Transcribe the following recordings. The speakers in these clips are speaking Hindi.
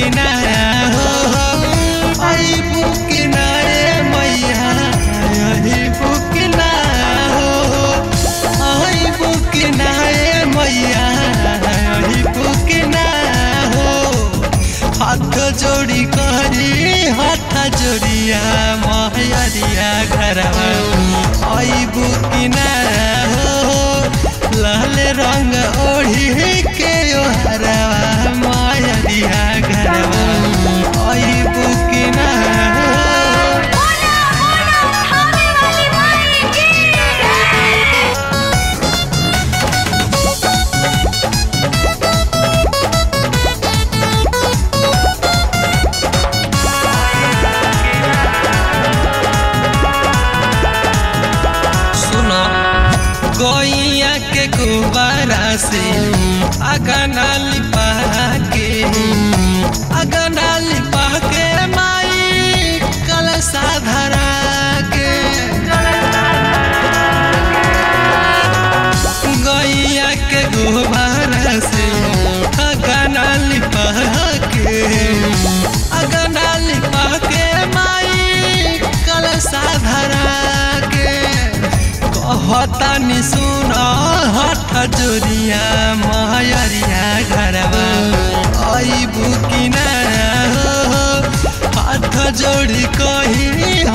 की ना हो आइबू की ना रे मैया आइबू की ना हो आइबू की ना रे मैया आइबू की ना हो हाथ जोड़ी करी हाथ जोड़िया मैरिया घर आइबू की ना हो लाल रंग ओढ़ी के मायरिया घरवा आइबू की ना गैया के गुब्बारा से अगनाली पाके माई कलसा धरा के गैया के गुब्बारा से अगनाली पाके माई कलसा धरा हतानी सुना हाथ जोड़िया मायरिया घरवा आइबू की ना हो हाथ जोड़ी कही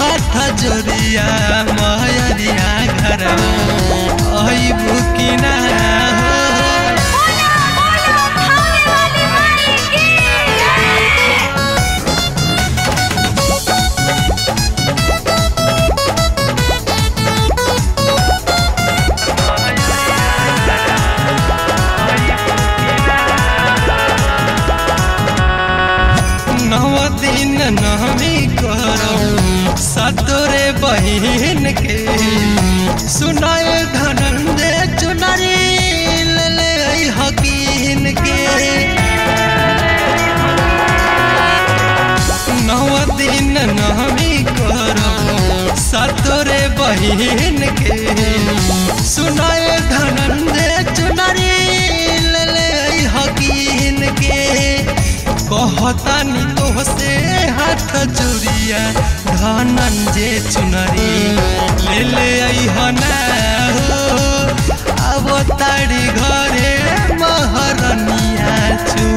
हाथ जोड़िया मायरिया घरवा आइबू की ना हो नवमी करो सतोरे बहन के सुनाए धनंदे चुनरी ले हकीन के नव दिन नवमी करो सतोरे बहन के सुनाए धनंदे चुनरी ले हकीन के कहतानी तो से हाथ जोड़िया धनंजय चुनरी ले आई हो ना हो अब तारी घरे महरनिया चुनरी।